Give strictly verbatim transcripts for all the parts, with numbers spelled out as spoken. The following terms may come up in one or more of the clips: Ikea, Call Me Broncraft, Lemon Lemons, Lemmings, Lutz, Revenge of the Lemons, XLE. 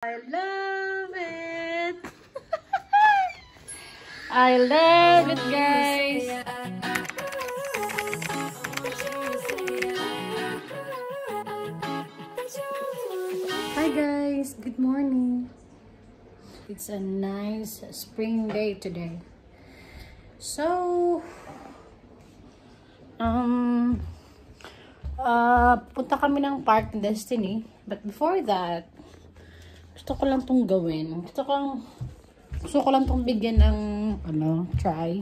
I love it. I love it, guys. Hi guys, good morning. It's a nice spring day today. So um uh punta kami ng park ng Destiny, but before that gusto ko lang tong gawin. Gusto ko lang, gusto ko lang tong bigyan ng ano, try.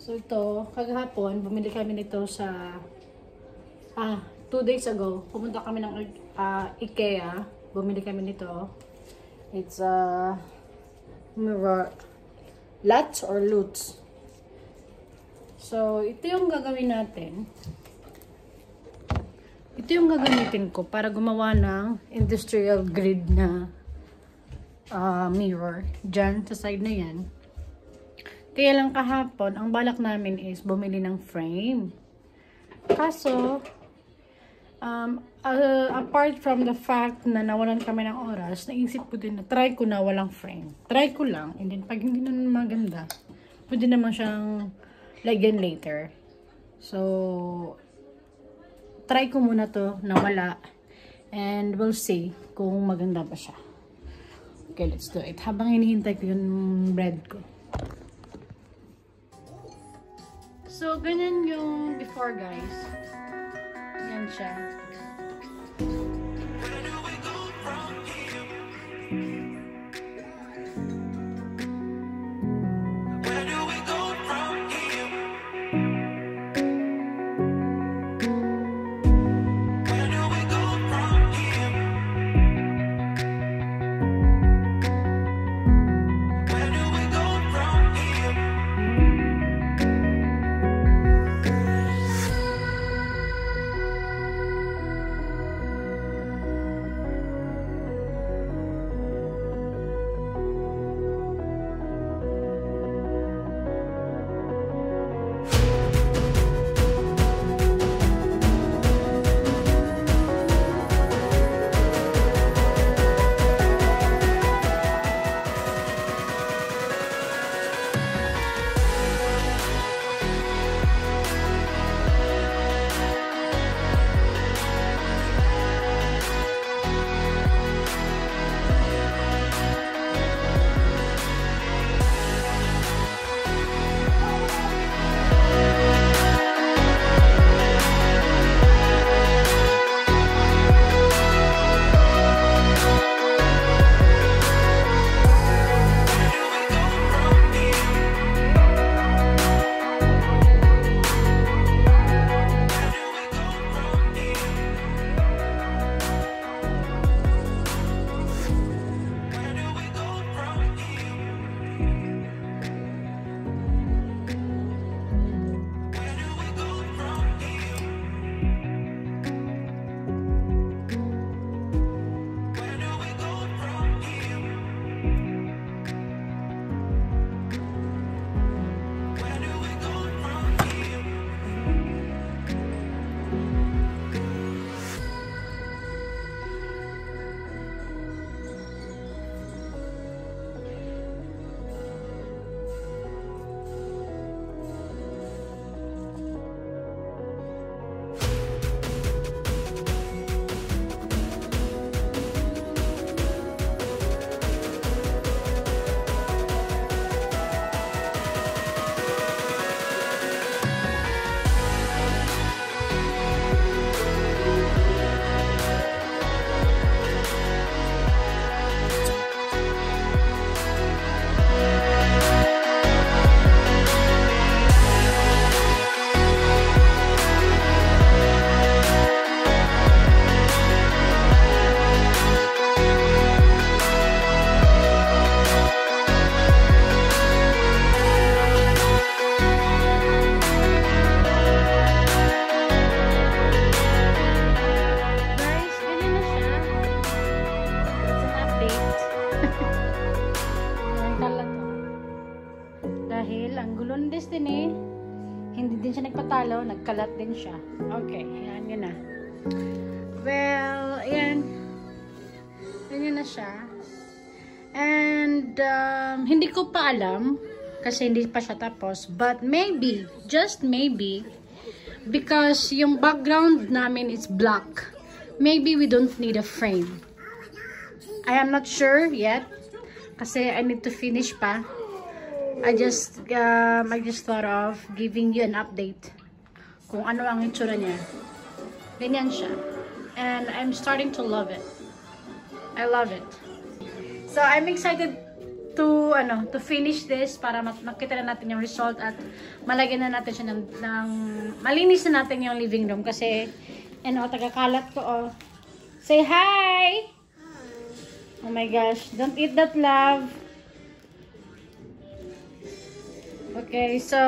So ito, kagahapon bumili kami nito sa ah, two days ago. Pumunta kami ng uh, Ikea. Bumili kami nito. It's a uh, mirror Lutz or Lutz. So ito yung gagawin natin. Ito yung gagamitin ko para gumawa ng industrial grid na uh, mirror dyan sa side na yan. Kaya lang kahapon, ang balak namin is bumili ng frame. Kaso, um, uh, apart from the fact na nawalan kami ng oras, naisip ko din na try ko na walang frame. Try ko lang, and then pag hindi na maganda, pwede naman siyang lagyan later. So, try ko muna to na wala, and we'll see kung maganda pa siya. Okay, let's do it. Habang hinihintay ko yung bread ko. So, ganyan yung before, guys. Yan siya. Destiny, hindi din siya nagpatalo, nagkalat din siya. Okay, ayan, yun na. um, hindi ko pa alam kasi hindi pa siya tapos, but maybe, just maybe, because yung background namin is black, maybe we don't need a frame. I am not sure yet kasi I need to finish pa. I just um, I just thought of giving you an update kung ano ang itsura niya. Ganyan siya, and I'm starting to love it. I love it. So I'm excited to ano to finish this para makita na natin yung result at malagyan na natin siya ng, ng malinis na natin yung living room kasi ano, tagakalat ko oh. Say hi. Oh my gosh, don't eat that, love. Okay, so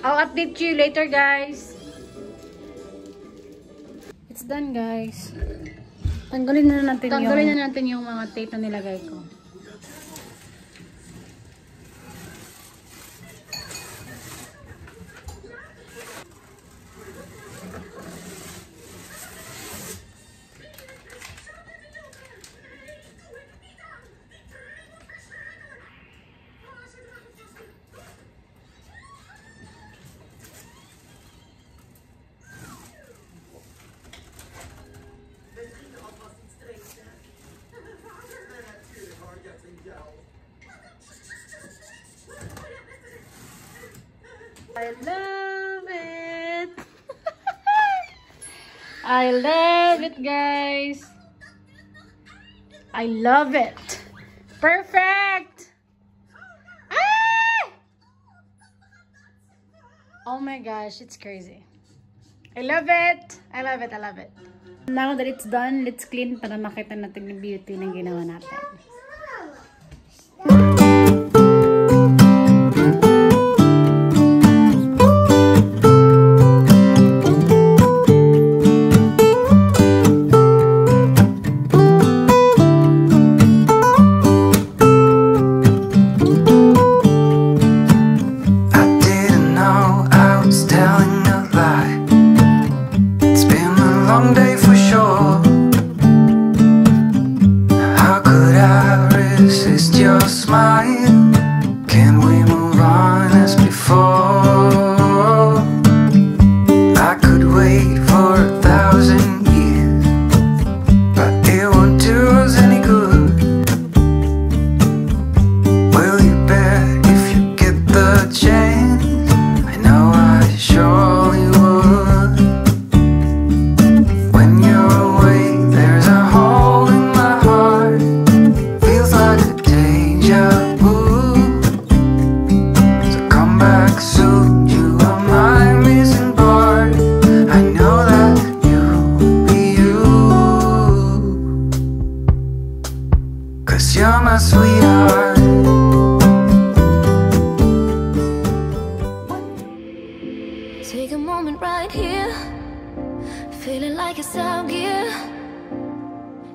I'll update you later, guys. It's done, guys. Tanggalin na natin Tanggalin yung... na natin yung mga tape na nilagay ko. I love it. I love it, guys. I love it. Perfect. Ah! Oh my gosh, it's crazy. I love it. I love it. I love it. Now that it's done, let's clean para makita natin yung beauty ng ginawa natin.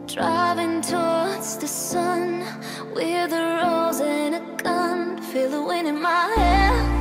Driving towards the sun with a rose and a gun, feel the wind in my hair.